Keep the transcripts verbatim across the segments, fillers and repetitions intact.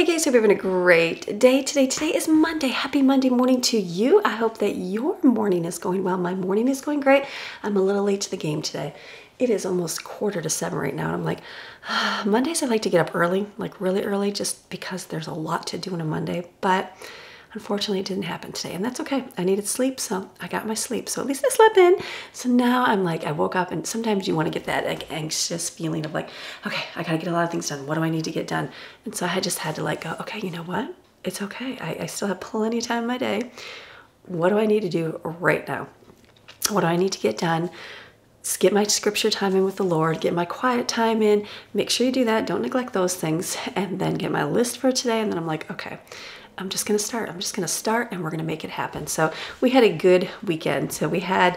Hey guys, hope you're having a great day today. Today is Monday. Happy Monday morning to you. I hope that your morning is going well. My morning is going great. I'm a little late to the game today. It is almost quarter to seven right now, and I'm like, ah, Mondays I like to get up early, like really early, just because there's a lot to do on a Monday, but unfortunately it didn't happen today, and that's okay. I needed sleep, so I got my sleep, so at least I slept in. So now I'm like, I woke up, and sometimes you want to get that like anxious feeling of like, okay, I gotta get a lot of things done. What do I need to get done? And so I just had to like go, okay, you know what? It's okay. I, I still have plenty of time in my day. What do I need to do right now? What do I need to get done? Get my scripture time in with the Lord, get my quiet time in, make sure you do that, don't neglect those things, and then get my list for today, and then I'm like, okay, I'm just gonna start, I'm just gonna start, and we're gonna make it happen. So we had a good weekend. So we had,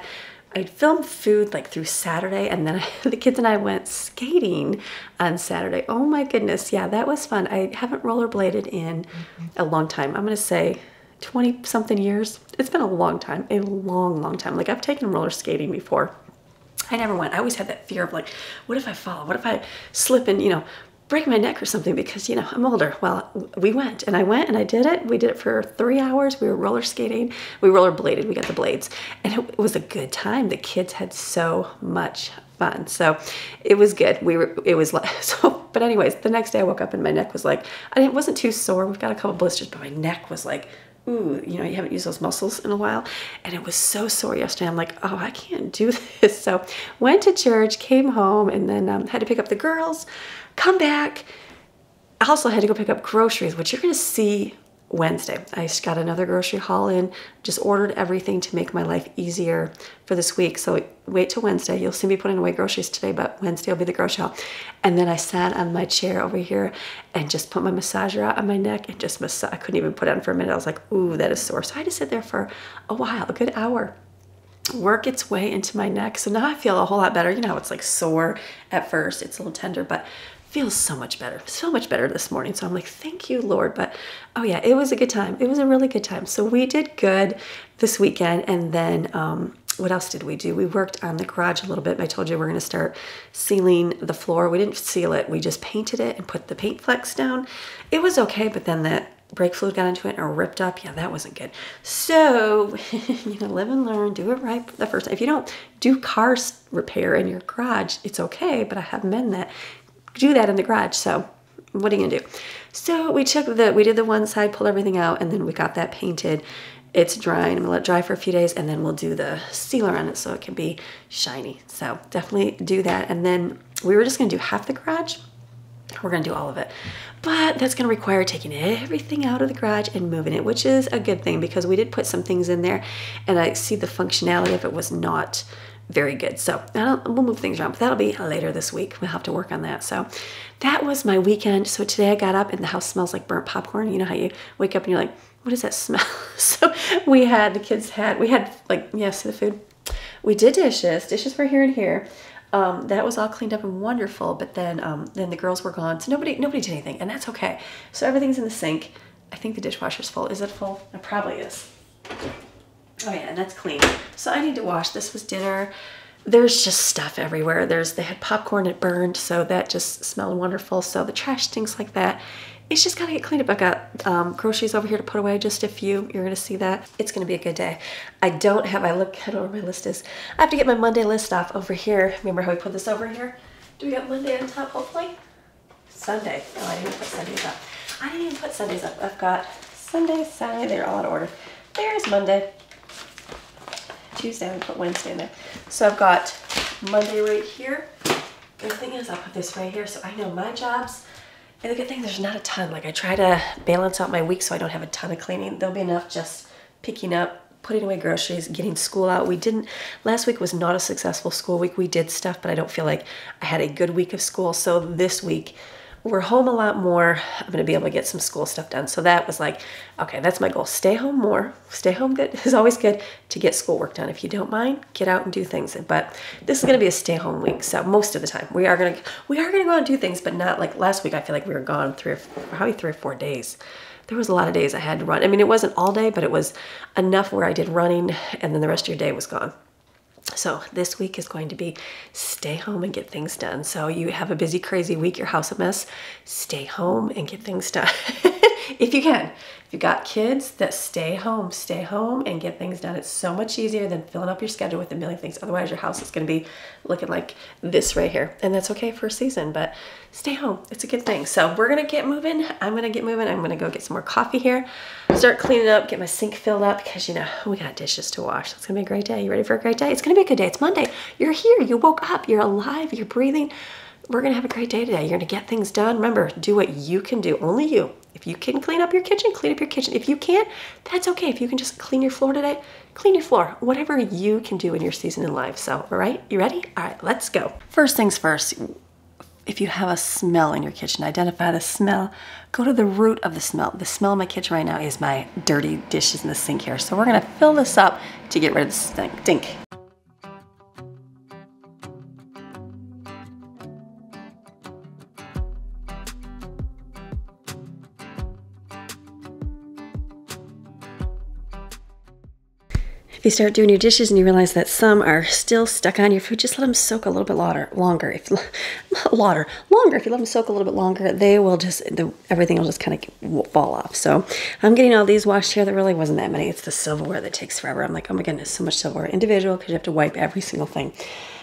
I filmed food like through Saturday, and then I, the kids and I went skating on Saturday. Oh my goodness, yeah, that was fun. I haven't rollerbladed in mm-hmm. a long time. I'm gonna say twenty something years. It's been a long time, a long, long time. Like I've taken roller skating before. I never went. I always had that fear of like, what if I fall? What if I slip and, you know, break my neck or something because, you know, I'm older. Well, we went and I went and I did it. We did it for three hours. We were roller skating. We rollerbladed. We got the blades and it was a good time. The kids had so much fun. So it was good. We were, it was like, so, but anyways, the next day I woke up and my neck was like, I didn't, wasn't too sore. We've got a couple blisters, but my neck was like, ooh, you know, you haven't used those muscles in a while. And it was so sore yesterday. I'm like, oh, I can't do this. So went to church, came home, and then um, had to pick up the girls, come back. I also had to go pick up groceries, which you're going to see Wednesday. I just got another grocery haul in, just ordered everything to make my life easier for this week. So wait till Wednesday. You'll see me putting away groceries today, but Wednesday will be the grocery haul. And then I sat on my chair over here and just put my massager out on my neck and just massage. I couldn't even put it on for a minute. I was like, ooh, that is sore. So I had to sit there for a while, a good hour. Work its way into my neck. So now I feel a whole lot better. You know, it's like sore at first. It's a little tender, but feels so much better, so much better this morning. So I'm like, thank you, Lord. But oh yeah, it was a good time. It was a really good time. So we did good this weekend. And then um, what else did we do? We worked on the garage a little bit. I told you we're going to start sealing the floor. We didn't seal it. We just painted it and put the paint flecks down. It was okay. But then the brake fluid got into it and ripped up. Yeah, that wasn't good. So, you know, live and learn, do it right the first time. If you don't do car repair in your garage, it's okay. But I have men that do that in the garage, so what are you gonna do? So we took the, we did the one side, pulled everything out, and then we got that painted. It's drying. I'm gonna let it dry for a few days, and then we'll do the sealer on it so it can be shiny. So definitely do that. And then we were just gonna do half the garage. We're gonna do all of it, but that's gonna require taking everything out of the garage and moving it, which is a good thing because we did put some things in there, and I see the functionality of it was not very good. So we'll move things around, but that'll be later this week. We'll have to work on that. So that was my weekend. So today I got up and the house smells like burnt popcorn. You know how you wake up and you're like, what is that smell? So we had, the kids had, we had like, yeah, see the food. We did dishes. Dishes were here and here. Um, that was all cleaned up and wonderful, but then um, then the girls were gone. So nobody nobody did anything, and that's okay. So everything's in the sink. I think the dishwasher's full. Is it full? It probably is. Oh yeah, and that's clean. So I need to wash. This was dinner. There's just stuff everywhere. There's, they had popcorn, it burned, so that just smelled wonderful. So the trash stinks like that. It's just gotta get cleaned up. I got um, groceries over here to put away, just a few. You're gonna see that. It's gonna be a good day. I don't have, I look, I don't know where my list is. I have to get my Monday list off over here. Remember how we put this over here? Do we got Monday on top, hopefully? Sunday. Oh, I didn't even put Sundays up. I didn't even put Sundays up. I've got Sunday, Saturday, they're all out of order. There's Monday. Tuesday, I'm gonna put Wednesday in there. So I've got Monday right here. The thing is, I'll put this right here so I know my jobs. And the good thing, there's not a ton. Like I try to balance out my week so I don't have a ton of cleaning. There'll be enough just picking up, putting away groceries, getting school out. We didn't, last week was not a successful school week. We did stuff, but I don't feel like I had a good week of school. So this week, we're home a lot more. I'm gonna be able to get some school stuff done. So that was like, okay, that's my goal. Stay home more. Stay home good. It's always good to get schoolwork done. If you don't mind, get out and do things. But this is gonna be a stay home week. So most of the time we are gonna we are gonna go out and do things, but not like last week. I feel like we were gone three or probably three or four days. There was a lot of days I had to run. I mean, it wasn't all day, but it was enough where I did running and then the rest of your day was gone. So this week is going to be stay home and get things done. So you have a busy, crazy week, your house a mess, stay home and get things done. If you can. If you've got kids, that stay home, stay home and get things done. It's so much easier than filling up your schedule with a million things. Otherwise your house is going to be looking like this right here. And that's okay for a season, but stay home. It's a good thing. So we're going to get moving. I'm going to get moving. I'm going to go get some more coffee here, start cleaning up, get my sink filled up because, you know, we got dishes to wash. So it's going to be a great day. You ready for a great day? It's going to be a good day. It's Monday. You're here. You woke up. You're alive. You're breathing. We're going to have a great day today. You're going to get things done. Remember, do what you can do. Only you. If you can clean up your kitchen, clean up your kitchen. If you can't, that's okay. If you can just clean your floor today, clean your floor. Whatever you can do in your season in life. So, all right, you ready? All right, let's go. First things first, if you have a smell in your kitchen, identify the smell. Go to the root of the smell. The smell in my kitchen right now is my dirty dishes in the sink here. So we're going to fill this up to get rid of the stink. If you start doing your dishes and you realize that some are still stuck on your food, just let them soak a little bit longer. Longer, if not longer, longer. If you let them soak a little bit longer, they will just the, everything will just kind of fall off. So I'm getting all these washed here. There really wasn't that many. It's the silverware that takes forever. I'm like, oh my goodness, so much silverware. Individual because you have to wipe every single thing.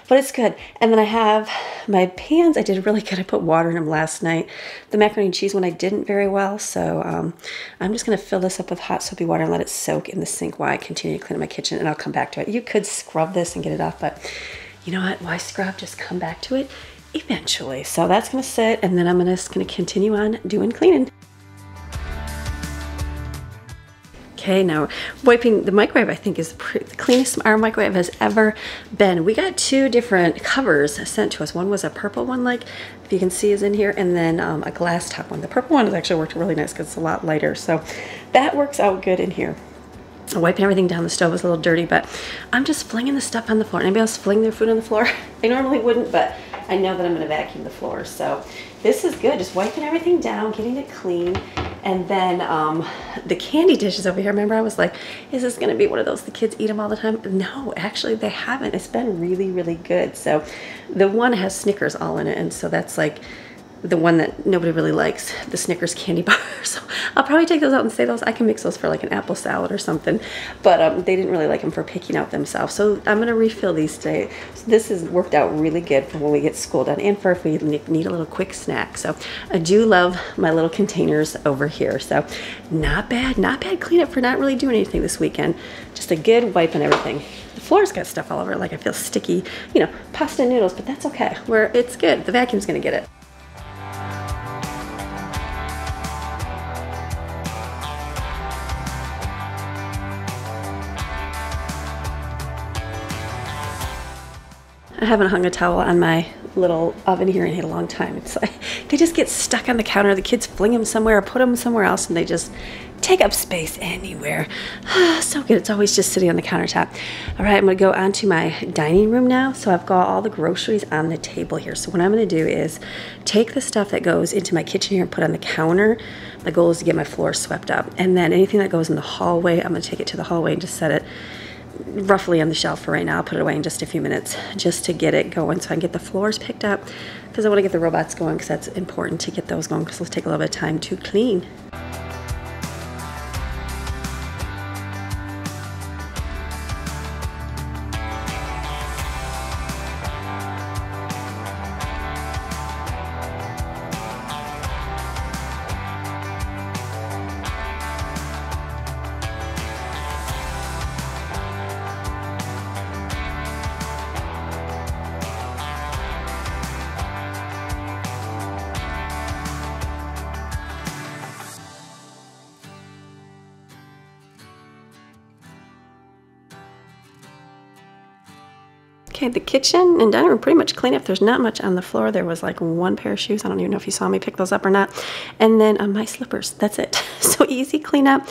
But it's good. And then I have my pans. I did really good. I put water in them last night. The macaroni and cheese one I didn't very well. So um, I'm just going to fill this up with hot soapy water and let it soak in the sink while I continue to clean up my kitchen. And I'll come back to it. You could scrub this and get it off. But you know what? Why scrub? Just come back to it eventually. So that's going to sit. And then I'm just going to continue on doing cleaning. Okay, now wiping the microwave, I think, is the cleanest our microwave has ever been. We got two different covers sent to us. One was a purple one, like if you can see is in here, and then um, a glass top one. The purple one has actually worked really nice because it's a lot lighter. So that works out good in here. Wiping everything down. The stove was a little dirty, but I'm just flinging the stuff on the floor. Anybody else fling their food on the floor? I normally wouldn't, but I know that I'm going to vacuum the floor. So this is good. Just wiping everything down, getting it clean. And then um, the candy dishes over here, remember I was like, is this going to be one of those the kids eat them all the time? No, actually they haven't. It's been really, really good. So the one has Snickers all in it. And so that's like the one that nobody really likes, the Snickers candy bar. So I'll probably take those out and save those. I can mix those for like an apple salad or something. But um, they didn't really like them for picking out themselves. So I'm going to refill these today. So this has worked out really good for when we get school done and for if we need a little quick snack. So I do love my little containers over here. So not bad, not bad cleanup for not really doing anything this weekend. Just a good wipe and everything. The floor's got stuff all over it. Like I feel sticky, you know, pasta and noodles, but that's okay. Where it's good. The vacuum's going to get it. I haven't hung a towel on my little oven here in a long time. It's like they just get stuck on the counter. The kids fling them somewhere or put them somewhere else and they just take up space anywhere. So good. It's always just sitting on the countertop. All right, I'm going to go on to my dining room now. So I've got all the groceries on the table here. So what I'm going to do is take the stuff that goes into my kitchen here and put on the counter. My goal is to get my floor swept up. And then anything that goes in the hallway, I'm going to take it to the hallway and just set it roughly on the shelf for right now. I'll put it away in just a few minutes just to get it going so I can get the floors picked up because I want to get the robots going because that's important to get those going because it'll take a little bit of time to clean. Okay, the kitchen and dining room pretty much clean up. There's not much on the floor. There was like one pair of shoes. I don't even know if you saw me pick those up or not. And then um, my slippers. That's it. So easy cleanup.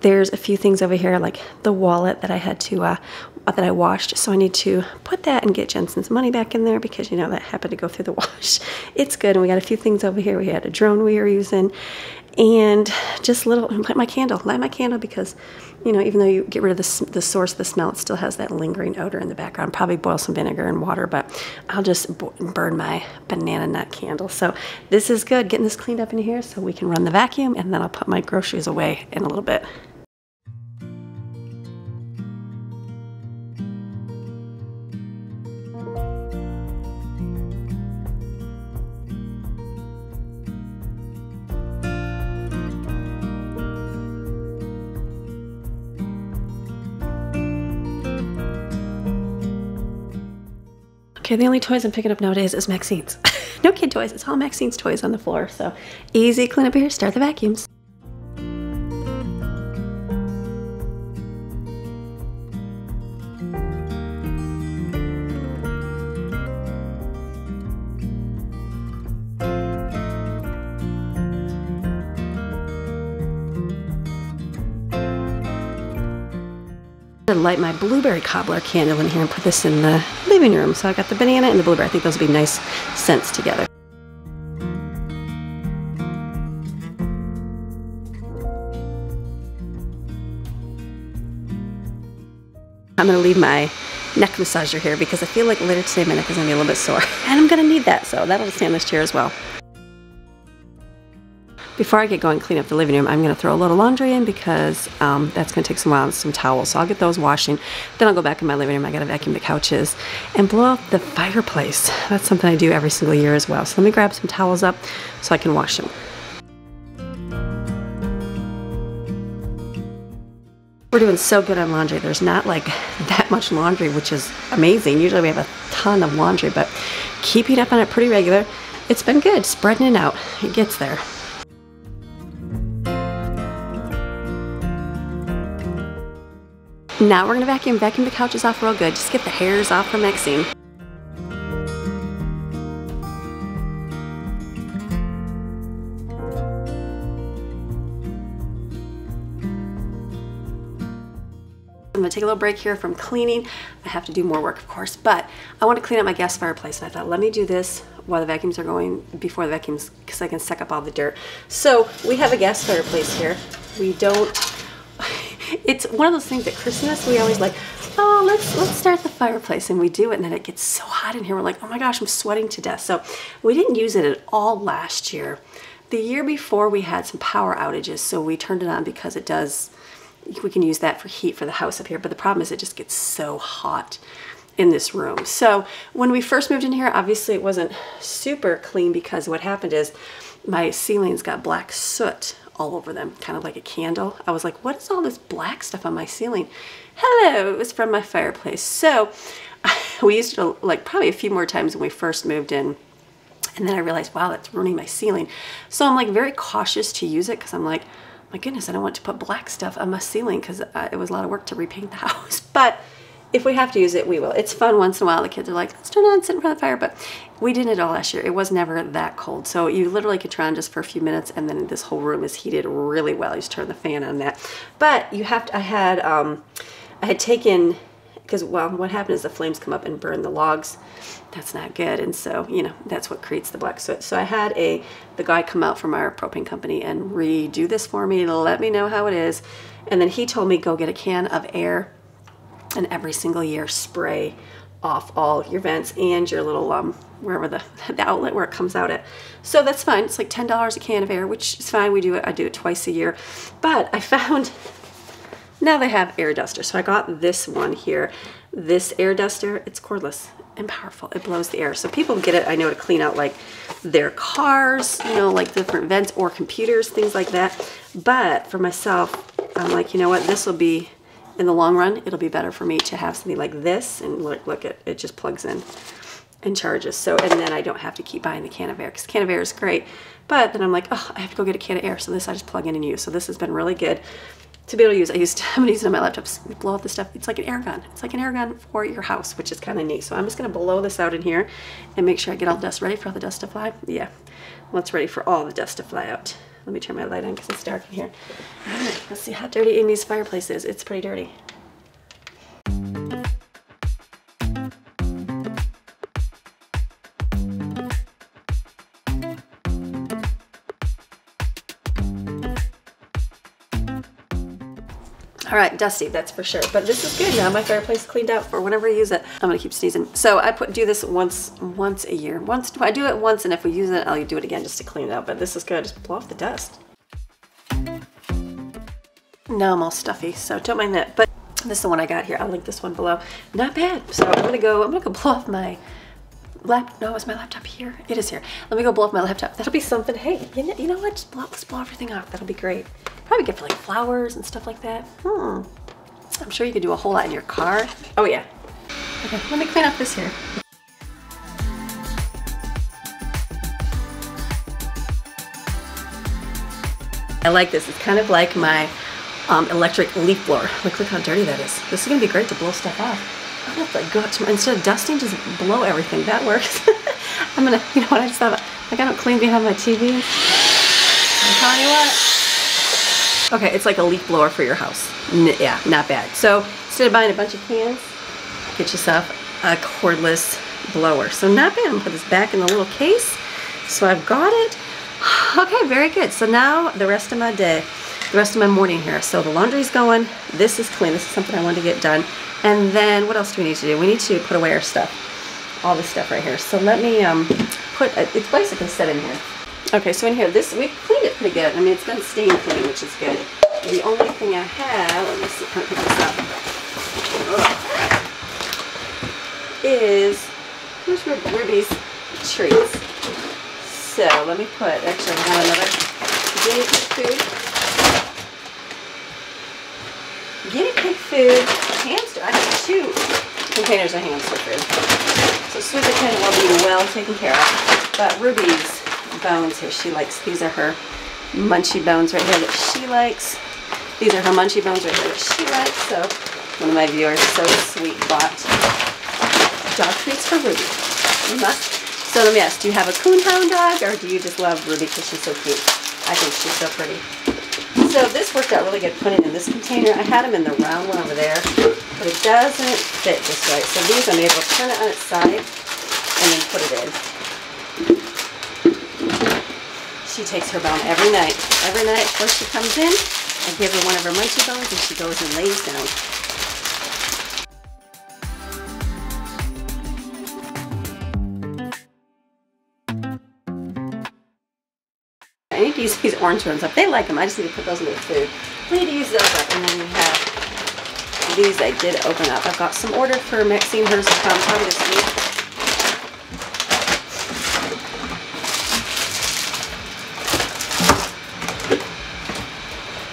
There's a few things over here like the wallet that I had to, uh, that I washed. So I need to put that and get Jensen's money back in there because, you know, that happened to go through the wash. It's good. And we got a few things over here. We had a drone we were using. and just little, and light my candle, light my candle because, you know, even though you get rid of the, the source of the smell, it still has that lingering odor in the background. Probably boil some vinegar and water, but I'll just burn my banana nut candle. So this is good, getting this cleaned up in here so we can run the vacuum, and then I'll put my groceries away in a little bit. Okay, the only toys I'm picking up nowadays is Maxine's. No kid toys, it's all Maxine's toys on the floor. So easy clean up here, start the vacuums. Light my blueberry cobbler candle in here and put this in the living room. So I got the banana and the blueberry. I think those will be nice scents together. I'm going to leave my neck massager here because I feel like later today my neck is going to be a little bit sore. And I'm going to need that, so that'll stay on this chair as well. Before I get going and clean up the living room, I'm going to throw a load of laundry in because um, that's going to take some while and some towels. So I'll get those washing. Then I'll go back in my living room. I got to vacuum the couches and blow out the fireplace. That's something I do every single year as well. So let me grab some towels up so I can wash them. We're doing so good on laundry. There's not like that much laundry, which is amazing. Usually we have a ton of laundry, but keeping up on it pretty regular. It's been good, spreading it out. It gets there. Now we're gonna vacuum, vacuum the couches off real good. Just get the hairs off for Maxine. I'm gonna take a little break here from cleaning. I have to do more work, of course, but I want to clean up my gas fireplace, and I thought, let me do this while the vacuums are going, before the vacuums, because I can suck up all the dirt. So we have a gas fireplace here. We don't. It's one of those things at Christmas, we always like, oh, let's let's start the fireplace, and we do it, and then it gets so hot in here, we're like, oh my gosh, I'm sweating to death. So we didn't use it at all last year. The year before we had some power outages, so we turned it on because it does, we can use that for heat for the house up here, but the problem is it just gets so hot in this room. So when we first moved in here, obviously it wasn't super clean because what happened is my ceilings got black soot all over them, kind of like a candle. I was like, what is all this black stuff on my ceiling? Hello, it was from my fireplace. So we used to like probably a few more times when we first moved in. And then I realized, wow, that's ruining my ceiling. So I'm like very cautious to use it because I'm like, my goodness, I don't want to put black stuff on my ceiling because uh, it was a lot of work to repaint the house. But if we have to use it, we will. It's fun once in a while. The kids are like, let's turn it on and sit in front of the fire. But we did it all last year. It was never that cold. So you literally could turn on just for a few minutes, and then this whole room is heated really well. You just turn the fan on that. But you have to, I had, um, I had taken, because, well, what happened is the flames come up and burn the logs. That's not good. And so, you know, that's what creates the black soot. So I had a, the guy come out from our propane company and redo this for me, let me know how it is. And then he told me, go get a can of air and every single year spray off all your vents and your little, um, wherever the, the outlet where it comes out at. So that's fine, it's like ten dollars a can of air, which is fine, we do it, I do it twice a year. But I found, now they have air dusters. So I got this one here. This air duster, it's cordless and powerful, it blows the air. So people get it, I know, to clean out like their cars, you know, like different vents or computers, things like that. But for myself, I'm like, you know what, this will be, in the long run, it'll be better for me to have something like this, and look, look at it, just plugs in and charges. So, and then I don't have to keep buying the can of air, because can of air is great, but then I'm like, oh, I have to go get a can of air. So this I just plug in and use. So this has been really good to be able to use. I used, I'm gonna use it on my laptop, blow up the stuff. It's like an air gun. It's like an air gun for your house, which is kind of neat. So I'm just gonna blow this out in here and make sure I get all the dust ready for all the dust to fly. Yeah, well, it's ready for all the dust to fly out. Let me turn my light on because it's dark in here. All right, let's see how dirty in these fireplaces. It's pretty dirty. All right, dusty, that's for sure. But this is good now. My fireplace cleaned out for whenever I use it. I'm gonna keep sneezing. So I put do this once once a year. Once I do it once, and if we use it, I'll do it again just to clean it out. But this is good. Just blow off the dust. Now I'm all stuffy, so don't mind that. But this is the one I got here. I'll link this one below. Not bad. So I'm gonna go. I'm gonna go blow off my. Lap no, is my laptop here? It is here. Let me go blow up my laptop. That'll be something. Hey, you know, you know what? Just blow, let's blow everything off. That'll be great. Probably good for like flowers and stuff like that. Hmm. I'm sure you could do a whole lot in your car. Oh yeah. Okay, let me clean up this here. I like this. It's kind of like my um, electric leaf blower. Look, look how dirty that is. This is gonna be great to blow stuff off. I'm gonna have to go out to my, instead of dusting, just blow everything. That works. I'm gonna, you know what, I just have a, like I don't clean behind my T V. I'm telling you what. Okay, it's like a leaf blower for your house. N yeah, not bad. So instead of buying a bunch of cans, get yourself a cordless blower. So not bad. I'm gonna put this back in the little case. So I've got it. Okay, very good. So now the rest of my day, the rest of my morning here. So the laundry's going. This is clean. This is something I wanted to get done. And then what else do we need to do? We need to put away our stuff, all this stuff right here. So let me um, put, a, it's basically set in here. Okay, so in here, this, we cleaned it pretty good. I mean, it's been stain clean, which is good. The only thing I have, let me see, let me pick this up, oh, is, here's Ruby's treats. So let me put, actually I have another guinea pig food. Guinea pig food. Hamster, I have two containers of hamster food. So Sugarcane will be well taken care of. But Ruby's bones here, she likes, these are her munchy bones right here that she likes. These are her munchy bones right here that she likes. So one of my viewers, so sweet, bought dog treats for Ruby. You must. So let me ask, do you have a coonhound dog or do you just love Ruby because she's so cute? I think she's so pretty. So this worked out really good putting it in this container. I had them in the round one over there, but it doesn't fit just right. So these I'm able to turn it on its side and then put it in. She takes her bone every night. Every night before she comes in, I give her one of her munchie bones and she goes and lays down. I need to use these orange ones up. They like them. I just need to put those in their food. We need to use those up. And then we have these I did open up. I've got some ordered for Maxine. Hers will come probably this week.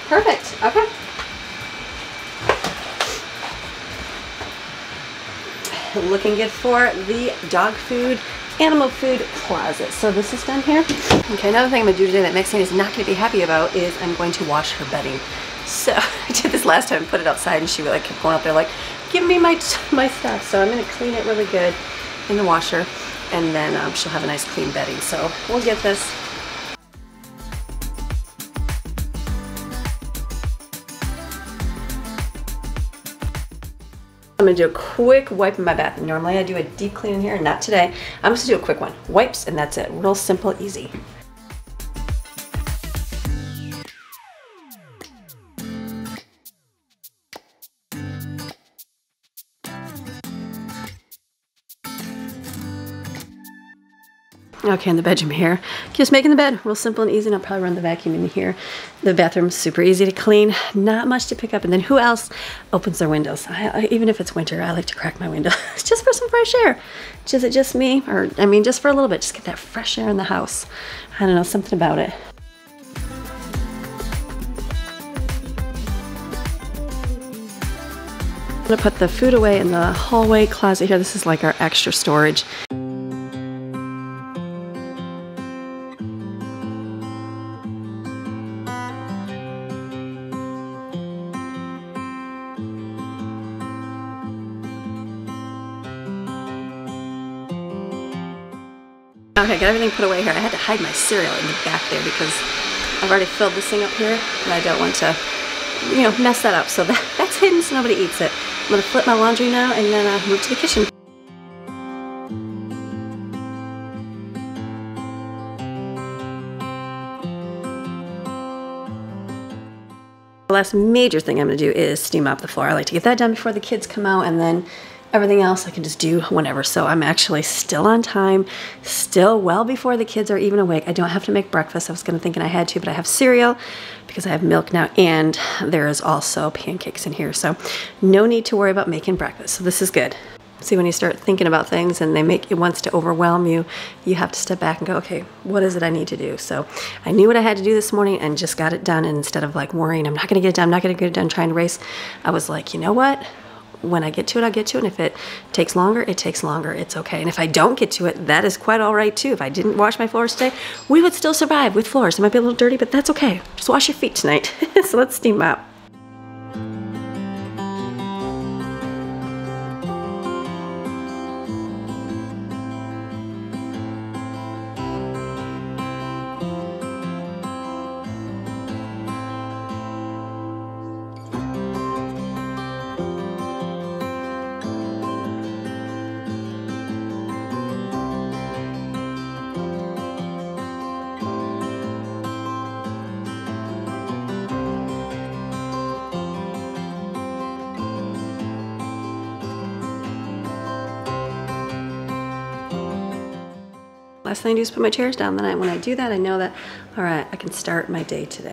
Perfect. Okay. Looking good for the dog food. Animal food closet. So this is done here. Okay, another thing I'm gonna do today that Maxine is not gonna be happy about is I'm going to wash her bedding. So I did this last time, put it outside, and she like kept going out there like, give me my my stuff. So I'm gonna clean it really good in the washer, and then um, she'll have a nice clean bedding. So we'll get this. I'm gonna do a quick wipe in my bath. Normally I do a deep clean in here, not today. I'm just gonna do a quick one. Wipes, and that's it. Real simple, easy. Okay, in the bedroom here, just making the bed real simple and easy, and I'll probably run the vacuum in here. The bathroom's super easy to clean, not much to pick up. And then who else opens their windows? I, I, even if it's winter, I like to crack my window just for some fresh air. Is it just me? Or, I mean, just for a little bit, just get that fresh air in the house. I don't know, something about it. I'm gonna put the food away in the hallway closet here. This is like our extra storage. Okay, got everything put away here. I had to hide my cereal in the back there because I've already filled this thing up here and I don't want to, you know, mess that up. So that, that's hidden so nobody eats it. I'm gonna flip my laundry now and then uh, move to the kitchen. The last major thing I'm gonna do is steam up the floor. I like to get that done before the kids come out, and then everything else I can just do whenever. So I'm actually still on time, still well before the kids are even awake. I don't have to make breakfast. I was gonna thinking I had to, but I have cereal because I have milk now, and there is also pancakes in here. So no need to worry about making breakfast. So this is good. See, when you start thinking about things and they make it wants to overwhelm you, you have to step back and go, okay, what is it I need to do? So I knew what I had to do this morning and just got it done. And instead of like worrying, I'm not gonna get it done, I'm not gonna get it done, trying to race, I was like, you know what? When I get to it, I'll get to it. And if it takes longer, it takes longer. It's okay. And if I don't get to it, that is quite all right too. If I didn't wash my floors today, we would still survive with floors. It might be a little dirty, but that's okay. Just wash your feet tonight. So let's steam up. Last thing I do is put my chairs down. Then I, when I do that, I know that, all right, I can start my day today.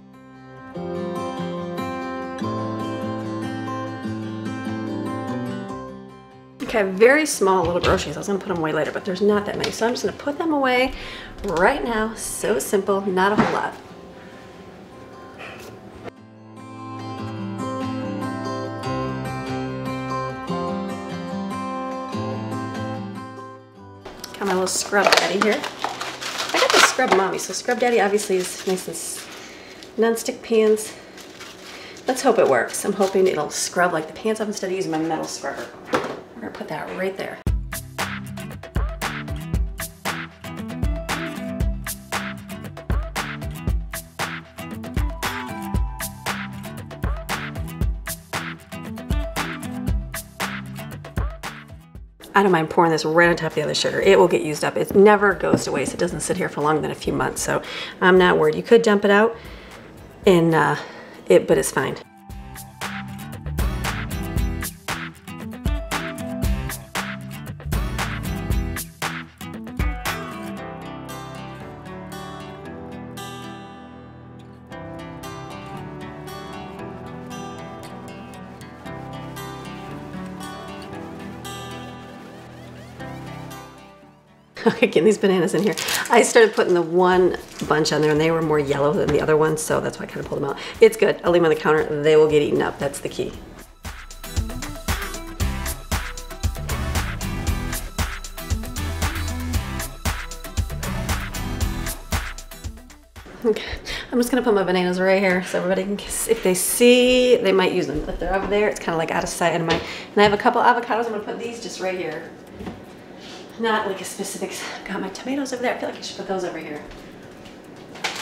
Okay, very small little groceries. I was gonna put them away later, but there's not that many. So I'm just gonna put them away right now. So simple, not a whole lot. My little scrub daddy here. I got the scrub mommy, so scrub daddy obviously is nice and non-stick pans. Let's hope it works. I'm hoping it'll scrub like the pants off instead of using my metal scrubber. We're gonna put that right there. I don't mind pouring this right on top of the other sugar. It will get used up. It never goes to waste. It doesn't sit here for longer than a few months, so I'm not worried. You could dump it out, and uh, it, but it's fine. Okay, getting these bananas in here. I started putting the one bunch on there and they were more yellow than the other ones, so that's why I kind of pulled them out. It's good, I'll leave them on the counter. They will get eaten up, that's the key. Okay, I'm just gonna put my bananas right here so everybody can kiss. If they see, they might use them. If they're over there, it's kind of like out of sight, out of mind. And I have a couple avocados, I'm gonna put these just right here. Not like a specific, got my tomatoes over there. I feel like I should put those over here.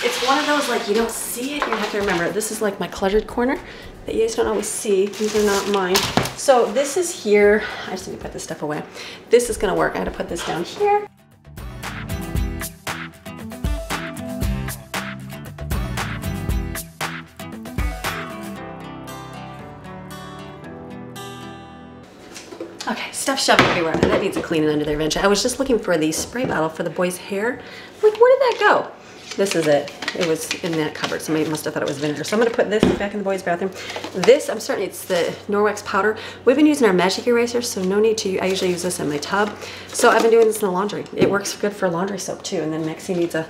It's one of those like you don't see it, you have to remember. This is like my cluttered corner that you guys don't always see. These are not mine. So this is here. I just need to put this stuff away. This is gonna work. I'm gonna put this down here. Okay, stuff shoved everywhere. That needs a cleaning under there eventually. I was just looking for the spray bottle for the boys' hair. I'm like, where did that go? This is it. It was in that cupboard. Somebody must have thought it was vinegar. So I'm gonna put this back in the boys' bathroom. This, I'm certain it's the Norwex powder. We've been using our magic erasers, so no need to, I usually use this in my tub. So I've been doing this in the laundry. It works good for laundry soap too. And then Maxie needs a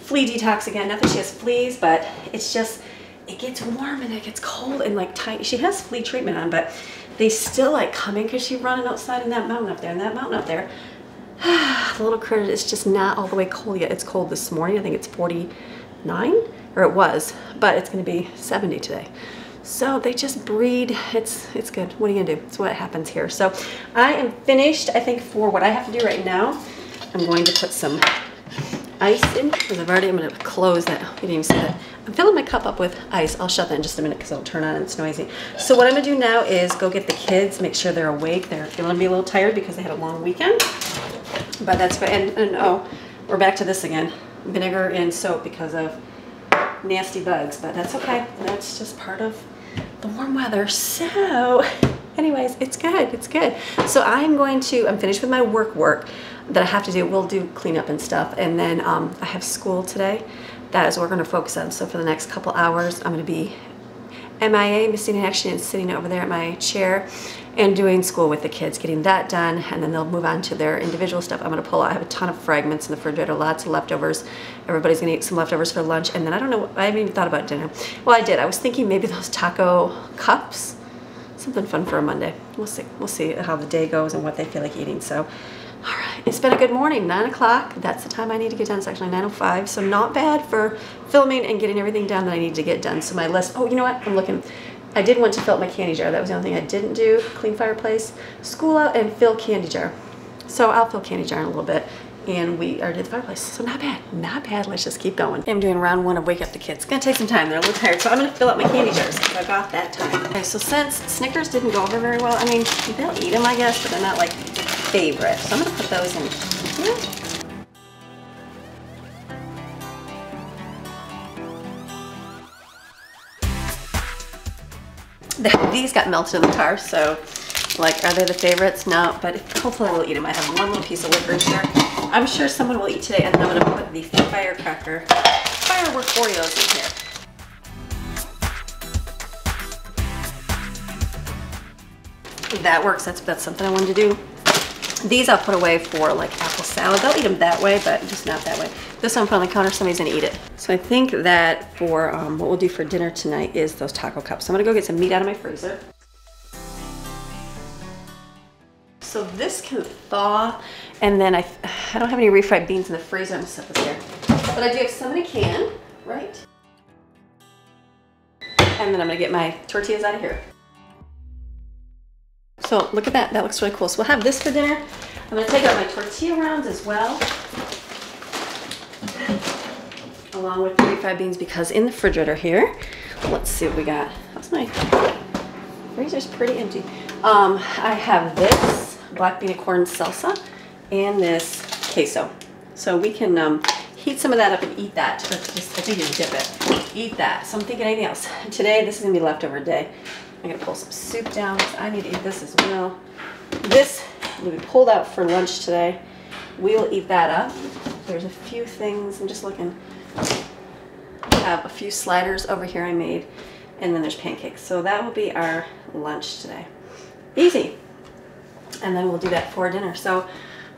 flea detox again. Not that she has fleas, but it's just, it gets warm and it gets cold and like tight. She has flea treatment on, but they still like coming because she's running outside in that mountain up there and that mountain up there. The little critter is just not all the way cold yet. It's cold this morning. I think it's forty-nine, or it was, but it's gonna be seventy today. So they just breed. It's it's good. What are you gonna do? It's what happens here. So I am finished, I think, for what I have to do right now. I'm going to put some ice in because I've already, I'm gonna close that. You didn't even see that. I'm filling my cup up with ice. I'll shut that in just a minute because it'll turn on and it's noisy. So what I'm gonna do now is go get the kids, make sure they're awake. They're gonna be a little tired because they had a long weekend. But that's fine. And, and oh, we're back to this again. Vinegar and soap because of nasty bugs, but that's okay. That's just part of the warm weather. So anyways, it's good, it's good. So I'm going to, I'm finished with my work work that I have to do. We'll do cleanup and stuff. And then um, I have school today. That is what we're gonna focus on. So for the next couple hours, I'm gonna be M I A, missing in action, and sitting over there at my chair and doing school with the kids, getting that done, and then they'll move on to their individual stuff. I'm gonna pull out, I have a ton of fragments in the refrigerator, lots of leftovers. Everybody's gonna eat some leftovers for lunch, and then I don't know, I haven't even thought about dinner. Well, I did, I was thinking maybe those taco cups, something fun for a Monday. We'll see, we'll see how the day goes and what they feel like eating, so. All right, it's been a good morning, nine o'clock. That's the time I need to get done. It's actually nine oh five, so not bad for filming and getting everything done that I need to get done. So my list, oh, you know what, I'm looking. I did want to fill up my candy jar. That was the only thing I didn't do. Clean fireplace, school out, and fill candy jar. So I'll fill candy jar in a little bit. And we already did the fireplace, so not bad, not bad. Let's just keep going. I'm doing round one of wake up the kids. It's gonna take some time, they're a little tired, so I'm gonna fill up my candy jars because I got that time. Okay, so since Snickers didn't go over very well, I mean, they'll eat them, I guess, but they're not like favorite. So I'm gonna put those in here. These got melted in the tar, so like, are they the favorites? No, but hopefully I will eat them. I have one little piece of licorice here. I'm sure someone will eat today, and then I'm gonna put the firecracker, firework Oreos in here. That works, that's, that's something I wanted to do. These I'll put away for like apple salad. They'll eat them that way, but just not that way. This one put on the counter, somebody's gonna eat it. So I think that for um, what we'll do for dinner tonight is those taco cups. So I'm gonna go get some meat out of my freezer. So this can thaw, and then I, I don't have any refried beans in the freezer. I'm gonna set this here. But I do have some in a can, right? And then I'm gonna get my tortillas out of here. So look at that, that looks really cool. So we'll have this for dinner. I'm gonna take out my tortilla rounds as well, along with refried beans, because in the refrigerator here, let's see what we got. That's my freezer's pretty empty. Um, I have this black bean and corn salsa and this queso. So we can um, heat some of that up and eat that. Or just, I think you dip it, eat that. So I'm thinking anything else. Today, this is gonna be leftover day. I'm gonna pull some soup down because I need to eat this as well. This will be pulled out for lunch today. We'll eat that up. There's a few things, I'm just looking. I have a few sliders over here I made, and then there's pancakes. So that will be our lunch today. Easy. And then we'll do that for dinner. So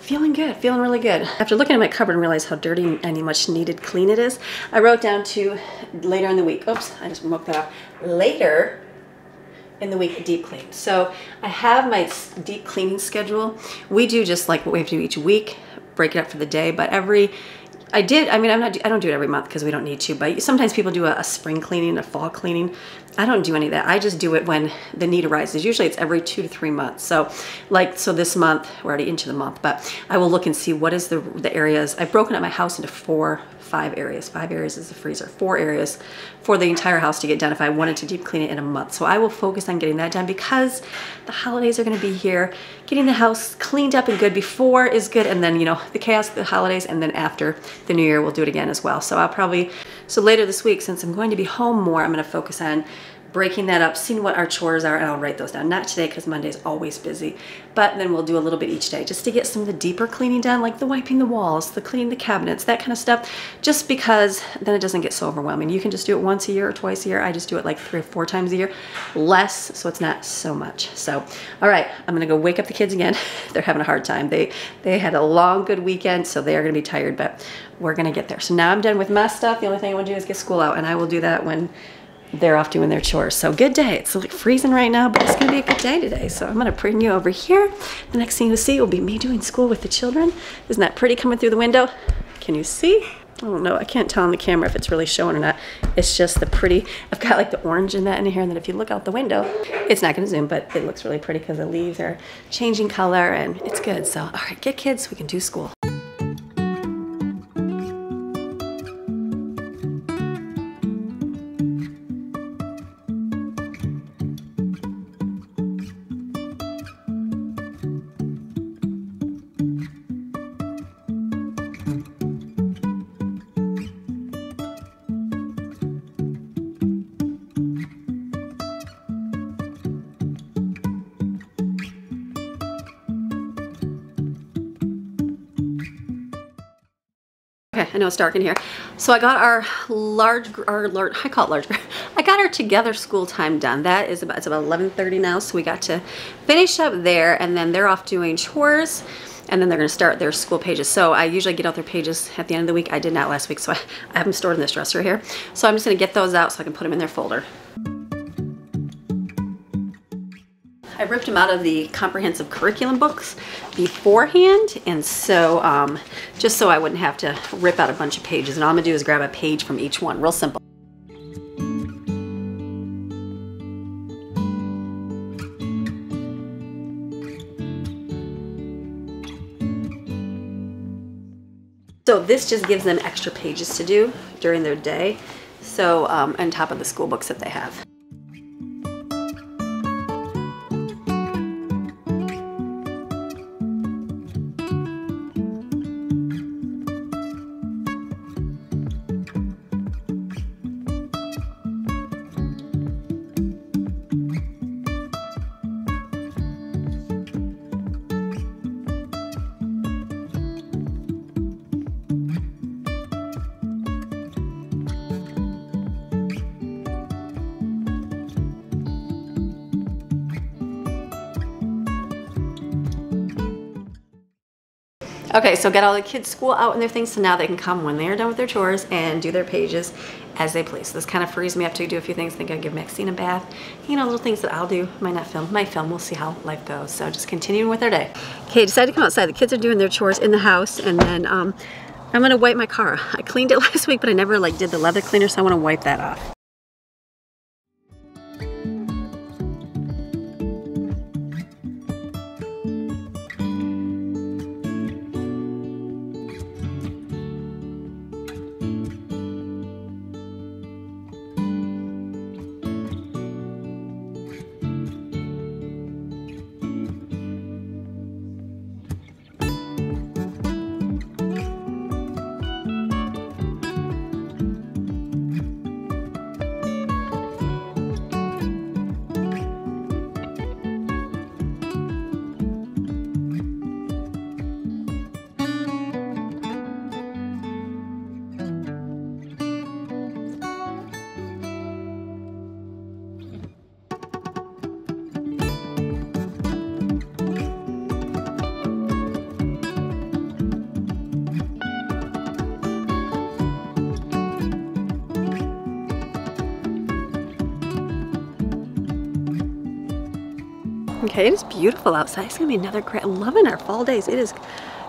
feeling good, feeling really good. After looking at my cupboard and realized how dirty and much needed clean it is, I wrote down to later in the week. Oops, I just mocked that off. Later in the week, deep clean. So I have my deep cleaning schedule. We do just like what we have to do each week, break it up for the day, but every, I did, I mean, I'm not, I don't do it every month because we don't need to, but sometimes people do a, a spring cleaning, a fall cleaning. I don't do any of that. I just do it when the need arises. Usually it's every two to three months. So like, so this month, we're already into the month, but I will look and see what is the, the areas. I've broken up my house into four, five areas. Five areas is the freezer, four areas for the entire house to get done if I wanted to deep clean it in a month. So I will focus on getting that done because the holidays are gonna be here. Getting the house cleaned up and good before is good, and then, you know, the chaos of the holidays, and then after the new year, we'll do it again as well. So I'll probably, so later this week, since I'm going to be home more, I'm gonna focus on breaking that up, seeing what our chores are, and I'll write those down. Not today, because Monday's always busy, but then we'll do a little bit each day just to get some of the deeper cleaning done, like the wiping the walls, the cleaning the cabinets, that kind of stuff, just because then it doesn't get so overwhelming. You can just do it once a year or twice a year. I just do it like three or four times a year, less, so it's not so much. So, all right, I'm gonna go wake up the kids again. They're having a hard time. They, they had a long, good weekend, so they are gonna be tired, but we're gonna get there. So now I'm done with my stuff. The only thing I wanna do is get school out, and I will do that when they're off doing their chores. So good day. It's like freezing right now, but it's gonna be a good day today. So I'm gonna bring you over here. The next thing you'll see will be me doing school with the children. Isn't that pretty coming through the window? Can you see? I don't know, I can't tell on the camera if it's really showing or not. It's just the pretty, I've got like the orange in that in here, and then if you look out the window, it's not gonna zoom, but it looks really pretty because the leaves are changing color and it's good. So all right, get kids, we can do school. Okay, I know it's dark in here. So I got our large, our large, I call it large, I got our together school time done. That is about, it's about eleven thirty now, so we got to finish up there, and then they're off doing chores, and then they're gonna start their school pages. So I usually get out their pages at the end of the week. I did not last week, so I, I have them stored in this dresser here. So I'm just gonna get those out so I can put them in their folder. I ripped them out of the comprehensive curriculum books beforehand, and so um, just so I wouldn't have to rip out a bunch of pages, and all I'm gonna do is grab a page from each one, real simple. So this just gives them extra pages to do during their day, so um, on top of the school books that they have. Okay, so got all the kids' school out and their things, so now they can come when they're done with their chores and do their pages as they please. This kind of frees me up to do a few things. I think I'll give Maxine a bath. You know, little things that I'll do. Might not film. Might film. We'll see how life goes. So just continuing with our day. Okay, decided to come outside. The kids are doing their chores in the house, and then um, I'm going to wipe my car. I cleaned it last week, but I never like did the leather cleaner, so I want to wipe that off. Okay, it is beautiful outside. It's gonna be another great, loving our fall days. It is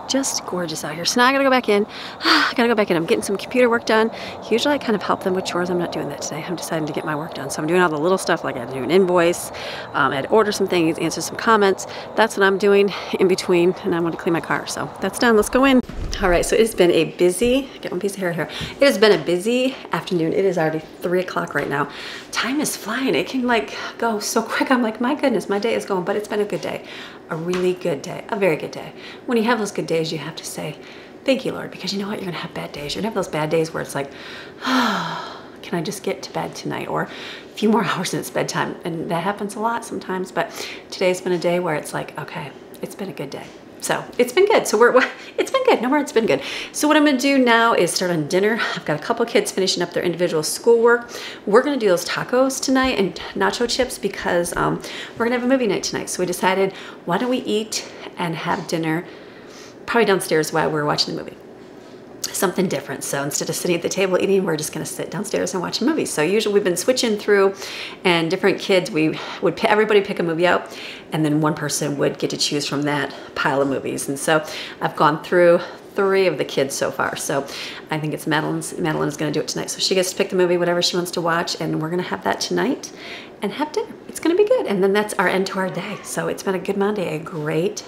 just gorgeous out here. So now I gotta go back in. I gotta go back in. I'm getting some computer work done. Usually I kind of help them with chores. I'm not doing that today. I'm deciding to get my work done. So I'm doing all the little stuff, like I had to do an invoice, um, I had to order some things, answer some comments. That's what I'm doing in between, and I want to clean my car. So that's done. Let's go in. All right, so it's been a busy, get one piece of hair here. It has been a busy afternoon. It is already three o'clock right now. Time is flying. It can like go so quick. I'm like, my goodness, my day is going, but it's been a good day. A really good day, a very good day. When you have those good days, you have to say, thank you, Lord, because you know what? You're gonna have bad days. You're gonna have those bad days where it's like, oh, can I just get to bed tonight? Or a few more hours and it's bedtime. And that happens a lot sometimes, but today's been a day where it's like, okay, it's been a good day. So it's been good. So we're, it's been good. No more, it's been good. So what I'm gonna do now is start on dinner. I've got a couple kids finishing up their individual schoolwork. We're gonna do those tacos tonight and nacho chips because um, we're gonna have a movie night tonight. So we decided, why don't we eat and have dinner probably downstairs while we're watching the movie. Something different. So instead of sitting at the table eating, we're just going to sit downstairs and watch a movie. So usually we've been switching through, and different kids, we would pick, everybody pick a movie out, and then one person would get to choose from that pile of movies. And so I've gone through three of the kids so far. So I think it's Madeline's, Madeline is going to do it tonight. So she gets to pick the movie, whatever she wants to watch, and we're going to have that tonight and have dinner. It's going to be good. And then that's our end to our day. So it's been a good Monday, a great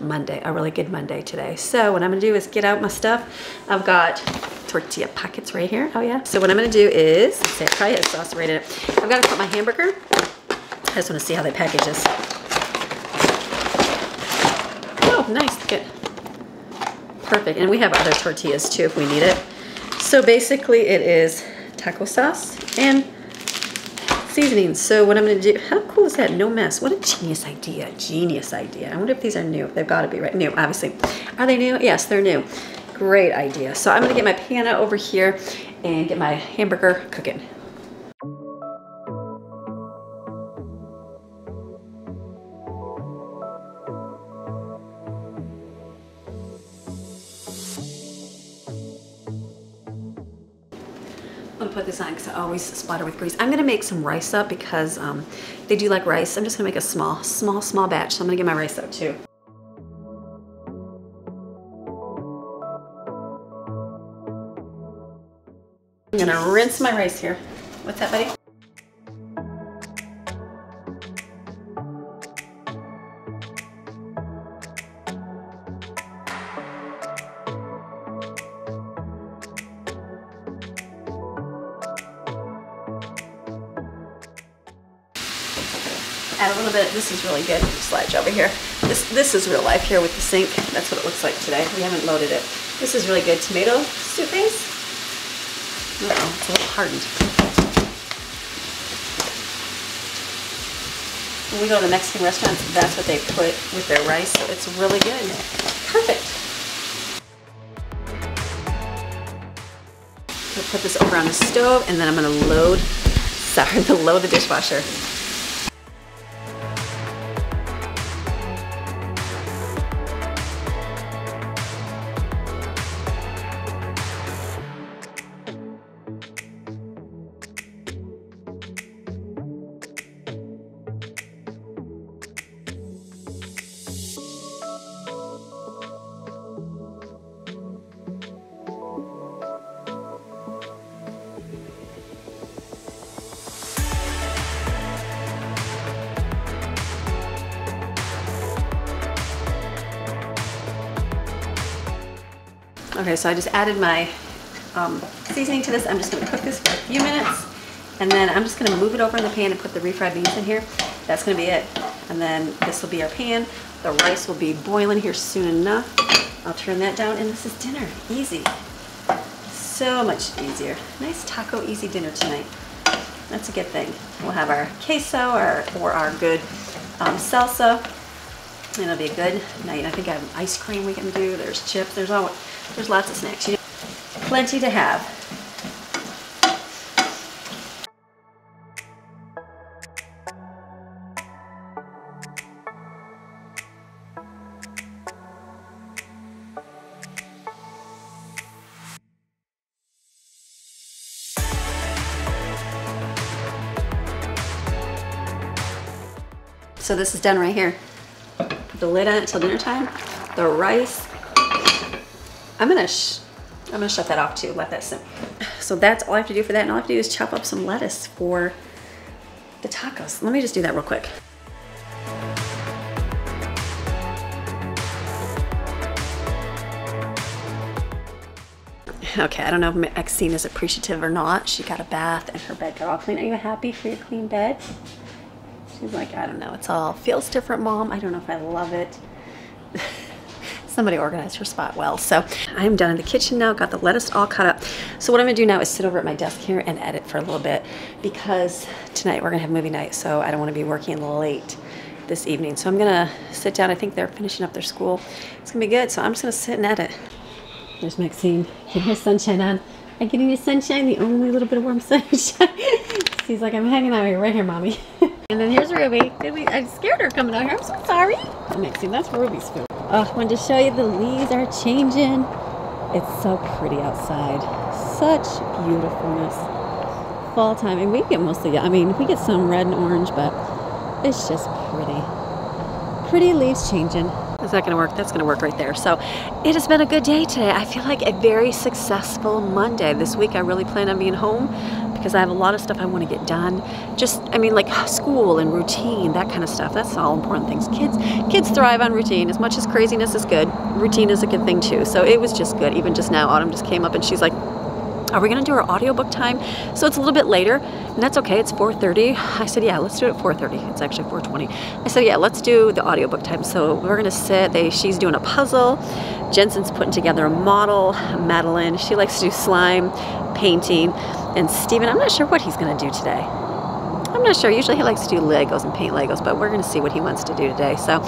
Monday, a really good Monday today. So what I'm gonna do is get out my stuff. I've got tortilla pockets right here. Oh yeah. So what I'm gonna do is, let's see, I probably had sauce right in it. I've gotta put my hamburger. I just wanna see how they package this. Oh, nice, good. Perfect, and we have other tortillas too if we need it. So basically it is taco sauce and seasonings. So what I'm gonna do, how cool is that? No mess. What a genius idea, genius idea. I wonder if these are new. They've gotta be, right? New, obviously. Are they new? Yes, they're new. Great idea. So I'm gonna get my panna over here and get my hamburger cooking. Put this on because I always splatter with grease. I'm gonna make some rice up because um, they do like rice. I'm just gonna make a small, small, small batch. So I'm gonna get my rice up too. I'm gonna rinse my rice here. What's that, buddy? Add a little bit. This is really good. Sludge over here. This this is real life here with the sink. That's what it looks like today. We haven't loaded it. This is really good tomato soup base. Uh oh, it's a little hardened. When we go to the Mexican restaurants, that's what they put with their rice. So it's really good. Perfect. I'm gonna put this over on the stove, and then I'm gonna load. Sorry, to load the dishwasher. Okay, so I just added my um, seasoning to this. I'm just gonna cook this for a few minutes, and then I'm just gonna move it over in the pan and put the refried beans in here. That's gonna be it. And then this will be our pan. The rice will be boiling here soon enough. I'll turn that down, and this is dinner. Easy. So much easier. Nice taco easy dinner tonight. That's a good thing. We'll have our queso or, or our good um, salsa. And it'll be a good night. I think I have ice cream we can do. There's chips. There's all. There's lots of snacks. You know, plenty to have. So this is done right here. The lid on it till dinner time. The rice. I'm gonna sh I'm gonna shut that off too. Let that simmer. So that's all I have to do for that, and all I have to do is chop up some lettuce for the tacos. Let me just do that real quick. Okay, I don't know if Maxine is appreciative or not. She got a bath and her bed got all clean. Are you happy for your clean bed? She's like, I don't know, it's all feels different, Mom. I don't know if I love it. Somebody organized her spot well. So I'm done in the kitchen now, got the lettuce all cut up. So what I'm gonna do now is sit over at my desk here and edit for a little bit, because tonight we're gonna have movie night, so I don't wanna be working late this evening. So I'm gonna sit down. I think they're finishing up their school. It's gonna be good, so I'm just gonna sit and edit. There's Maxine, getting her sunshine on. I'm getting the sunshine, the only little bit of warm sunshine. She's like, I'm hanging out here, right here, Mommy. And then here's Ruby. Ruby. I scared her coming out here. I'm so sorry. Maxine, that's Ruby's food. Oh, I wanted to show you the leaves are changing. It's so pretty outside. Such beautifulness. Fall time, and we get mostly, I mean, we get some red and orange, but it's just pretty. Pretty leaves changing. Is that gonna work? That's gonna work right there. So it has been a good day today. I feel like a very successful Monday. This week I really plan on being home, because I have a lot of stuff I want to get done. Just, I mean, like school and routine, that kind of stuff. That's all important things. Kids kids thrive on routine. As much as craziness is good, routine is a good thing too. So it was just good. Even just now, Autumn just came up and she's like, are we gonna do our audiobook time? So it's a little bit later, and that's okay, it's four thirty. I said, yeah, let's do it at four thirty. It's actually four twenty. I said, yeah, let's do the audiobook time. So we're gonna sit, they, she's doing a puzzle, Jensen's putting together a model, Madeline, she likes to do slime, painting, and Steven, I'm not sure what he's gonna do today. I'm not sure. Usually he likes to do Legos and paint Legos, but we're going to see what he wants to do today. So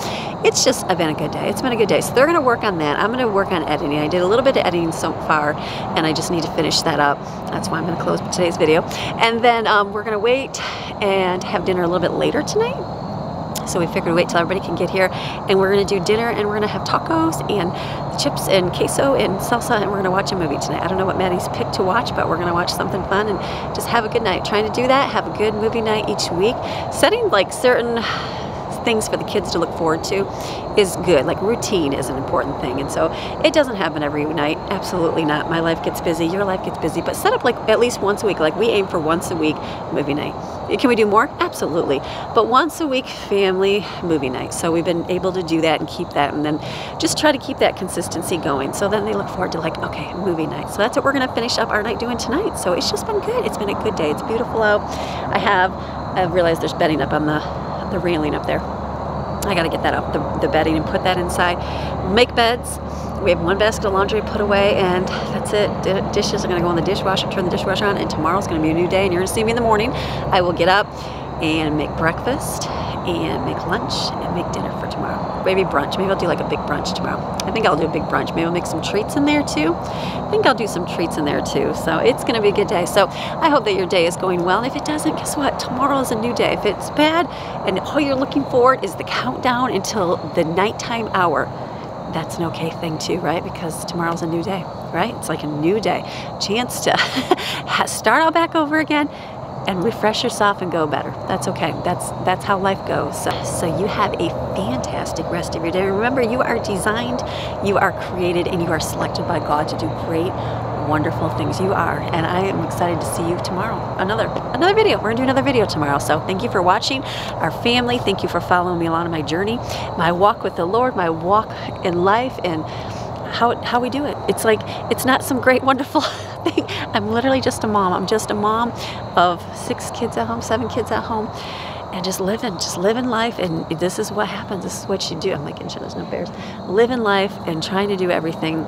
it's just been a good day. It's been a good day. So they're going to work on that. I'm going to work on editing. I did a little bit of editing so far, and I just need to finish that up. That's why I'm going to close today's video. And then um, we're going to wait and have dinner a little bit later tonight. So we figured wait till everybody can get here, and we're going to do dinner, and we're going to have tacos and chips and queso and salsa, and we're going to watch a movie tonight. I don't know what Maddie's picked to watch, but we're going to watch something fun and just have a good night. Trying to do that, have a good movie night each week. Setting like certain things for the kids to look forward to is good. Like routine is an important thing, and so it doesn't happen every night. Absolutely not. My life gets busy, your life gets busy, but set up like at least once a week. Like we aim for once a week movie night. Can we do more? Absolutely. But once a week family movie night. So we've been able to do that and keep that, and then just try to keep that consistency going. So then they look forward to like, okay, movie night. So that's what we're gonna finish up our night doing tonight. So it's just been good. It's been a good day. It's beautiful out. I have, I realized there's bedding up on the the railing up there. I gotta get that up, the, the bedding, and put that inside. Make beds. We have one basket of laundry put away, and that's it. D dishes are gonna go in the dishwasher, turn the dishwasher on, and tomorrow's gonna be a new day, and you're gonna see me in the morning. I will get up and make breakfast and make lunch and make dinner for tomorrow. Maybe brunch. Maybe I'll do like a big brunch tomorrow. I think I'll do a big brunch. Maybe I'll make some treats in there too. I think I'll do some treats in there too. So it's gonna be a good day. So I hope that your day is going well. And if it doesn't, guess what? Tomorrow is a new day. If it's bad and all you're looking forward is the countdown until the nighttime hour, that's an okay thing too, right? Because tomorrow's a new day, right? It's like a new day. Chance to start all back over again, and refresh yourself and go better. That's okay, that's that's how life goes. So, so you have a fantastic rest of your day. Remember, you are designed, you are created, and you are selected by God to do great, wonderful things. You are, and I am excited to see you tomorrow. Another, another video, we're gonna do another video tomorrow. So thank you for watching our family. Thank you for following me along on my journey, my walk with the Lord, my walk in life, and how, how we do it. It's like, it's not some great, wonderful thing. I'm literally just a mom. I'm just a mom of six kids at home, seven kids at home, and just living, just living life. And this is what happens. This is what you do. I'm like, sure, there's no bears. Living life and trying to do everything,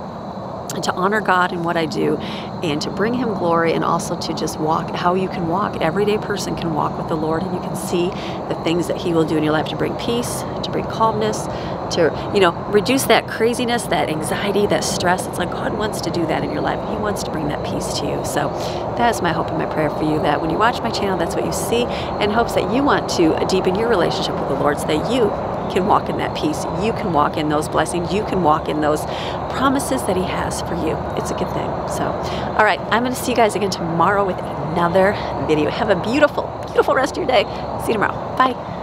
and to honor God in what I do, and to bring Him glory, and also to just walk how you can walk. Everyday person can walk with the Lord, and you can see the things that He will do in your life to bring peace, to bring calmness, to, you know, reduce that craziness, that anxiety, that stress. It's like God wants to do that in your life. He wants to bring that peace to you. So that is my hope and my prayer for you, that when you watch my channel, that's what you see, and hopes that you want to deepen your relationship with the Lord so that you can walk in that peace. You can walk in those blessings. You can walk in those promises that He has for you. It's a good thing. So, all right, I'm going to see you guys again tomorrow with another video. Have a beautiful, beautiful rest of your day. See you tomorrow. Bye.